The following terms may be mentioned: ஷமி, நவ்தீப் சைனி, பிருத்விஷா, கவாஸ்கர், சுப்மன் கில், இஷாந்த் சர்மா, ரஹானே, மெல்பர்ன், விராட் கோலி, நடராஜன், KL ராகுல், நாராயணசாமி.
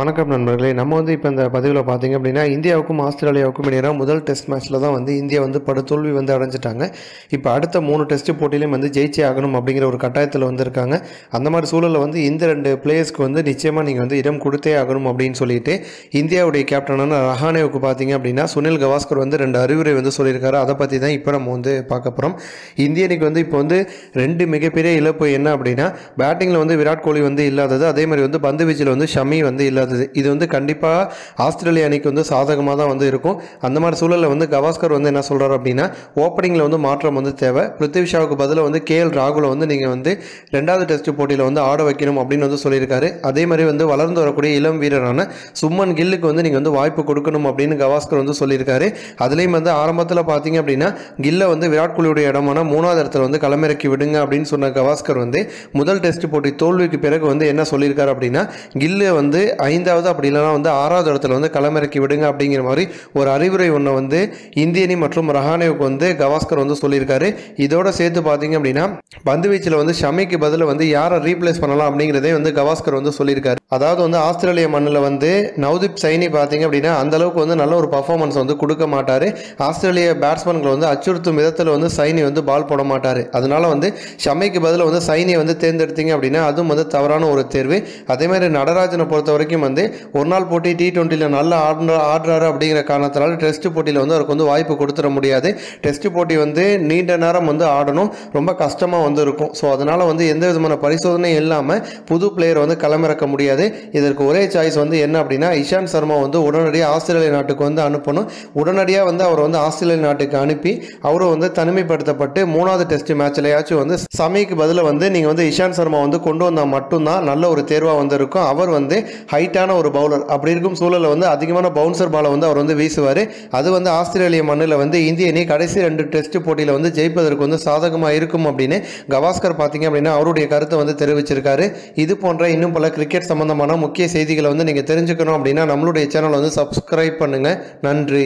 வணக்கம் நண்பர்களே, நம்ம வந்து இப்போ இந்த பதிவில் பார்த்தீங்க அப்படின்னா இந்தியாவுக்கும் ஆஸ்திரேலியாவுக்கும் இடையே முதல் டெஸ்ட் மேட்ச்சில் தான் வந்து இந்தியா வந்து படுதோல்வி வந்து அடைஞ்சிட்டாங்க. இப்போ அடுத்த 3 டெஸ்ட் போட்டியிலையும் வந்து ஜெயிச்சே ஆகணும் அப்படிங்கிற ஒரு கட்டாயத்தில் வந்திருக்காங்க. அந்த மாதிரி சூழலில் வந்து இந்த 2 பிளேயர்ஸ்க்கு வந்து நிச்சயமாக நீங்கள் வந்து இடம் கொடுத்தே ஆகணும் அப்படின்னு சொல்லிட்டு இந்தியாவுடைய கேப்டனான ரஹானேவுக்கு பார்த்தீங்க அப்படின்னா சுனில் கவாஸ்கர் வந்து 2 அறிவுரை வந்து சொல்லியிருக்காரு. அதை பற்றி தான் இப்போ நம்ம வந்து பார்க்க போகிறோம். இந்திய அணிக்கு வந்து இப்போ வந்து 2 மிகப்பெரிய இழப்பு என்ன அப்படின்னா, பேட்டிங்கில் வந்து விராட் கோலி வந்து இல்லாதது, அதே மாதிரி வந்து பந்து வீச்சில் வந்து ஷமி வந்து இல்லை. இது வந்து கண்டிப்பாக ஆஸ்திரேலிய அணிக்கு வந்து சாதகமாக தான் வந்து இருக்கும். அந்த மாதிரி சூழலில் வந்து கவாஸ்கர் வந்து என்ன சொல்கிறார் அப்படின்னா, ஓப்பனிங்கில் வந்து மாற்றம் வந்து தேவை. பிருத்விஷாவுக்கு பதிலாக வந்து KL ராகுலை வந்து நீங்கள் வந்து 2வது டெஸ்ட் போட்டியில் வந்து ஆட வைக்கணும் அப்படின்னு வந்து சொல்லியிருக்காரு. அதே மாதிரி வந்து வளர்ந்து வரக்கூடிய இளம் வீரரான சுப்மன் கில்லுக்கு வந்து நீங்கள் வந்து வாய்ப்பு கொடுக்கணும் அப்படின்னு கவாஸ்கர் வந்து சொல்லியிருக்காரு. அதுலேயும் வந்து ஆரம்பத்தில் பார்த்தீங்க அப்படின்னா கில்லை வந்து விராட் கோலியுடைய இடமான 3வது இடத்துல வந்து களமிறக்கி விடுங்க அப்படின்னு சொன்ன கவாஸ்கர் வந்து முதல் டெஸ்ட் போட்டி தோல்விக்கு பிறகு வந்து என்ன சொல்லியிருக்காரு அப்படின்னா, கில்லு வந்து 5வது அப்படி இல்லைனா வந்து 6வது இடத்துல வந்து களமிறக்கி விடுங்க அப்படிங்கிற மாதிரி ஒரு அறிவுரை ஒன்று வந்து இந்திய அணி மற்றும் ரஹானேவுக்கு வந்து கவாஸ்கர் வந்து சொல்லியிருக்காரு. இதோட சேர்த்து பார்த்தீங்க அப்படின்னா பந்து வீச்சில் வந்து ஷமிக்கு பதில் வந்து யாரை ரீப்ளேஸ் பண்ணலாம் அப்படிங்கிறதே வந்து கவாஸ்கர் வந்து சொல்லியிருக்காரு. அதாவது வந்து ஆஸ்திரேலிய மண்ணில் வந்து நவ்தீப் சைனி பார்த்தீங்க அப்படின்னா அந்தளவுக்கு வந்து நல்ல ஒரு பர்ஃபார்மன்ஸ் வந்து கொடுக்க மாட்டார். ஆஸ்திரேலிய பேட்ஸ்மேன்களை வந்து அச்சுறுத்தும் விதத்தில் வந்து சைனி வந்து பால் போட மாட்டார். அதனால வந்து ஷமிக்கு பதில் வந்து சைனியை வந்து தேர்ந்தெடுத்தீங்க அப்படின்னா அதுவும் வந்து தவறான ஒரு தேர்வு. அதேமாதிரி நடராஜனை பொறுத்த வரைக்கும் வந்து ஒரு நாள் போட்டி T20யில் நல்லா ஆடுறாரு அப்படிங்கிற காரணத்தினால டெஸ்ட் போட்டியில் வந்து அவருக்கு வந்து வாய்ப்பு கொடுத்துட முடியாது. டெஸ்ட் போட்டி வந்து நீண்ட நேரம் வந்து ஆடணும், ரொம்ப கஷ்டமாக வந்து இருக்கும். ஸோ அதனால் வந்து எந்த விதமான பரிசோதனையும் இல்லாமல் புது பிளேயர் வந்து களமிறக்க முடியாது. இதற்கு ஒரே சாய்ஸ் வந்து என்ன அப்படின்னா, இஷாந்த் சர்மா வந்து உடனடியாக ஆஸ்திரேலிய நாட்டுக்கு வந்து அனுப்பணும். உடனடியாக வந்து அவர் வந்து ஆஸ்திரேலிய நாட்டுக்கு அனுப்பி அவரும் வந்து தனிமைப்படுத்தப்பட்டு 3வது டெஸ்ட் மேட்ச்லையாச்சும் வந்து சமீக்கு பதில் வந்து நீங்கள் வந்து இஷாந்த் சர்மா வந்து கொண்டு வந்தால் மட்டும்தான் நல்ல ஒரு தேர்வாக வந்து இருக்கும். அவர் வந்து ஹைட்டான ஒரு பவுலர், அப்படி இருக்கும் சூழலில் வந்து அதிகமான பவுன்சர் பாலை வந்து அவர் வந்து வீசுவார். அது வந்து ஆஸ்திரேலிய மண்ணில் வந்து இந்திய அணி கடைசி 2 டெஸ்ட் போட்டியில் வந்து ஜெயிப்பதற்கு வந்து சாதகமாக இருக்கும் அப்படின்னு கவாஸ்கர் பார்த்தீங்க அப்படின்னா அவருடைய கருத்தை வந்து தெரிவிச்சிருக்காரு. இது போன்ற இன்னும் பல கிரிக்கெட் சம்பந்தமான முக்கிய செய்திகளை வந்து நீங்கள் தெரிஞ்சுக்கணும் அப்படின்னா நம்மளுடைய சேனலை வந்து சப்ஸ்கிரைப் பண்ணுங்கள். நன்றி.